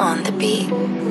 on the beat.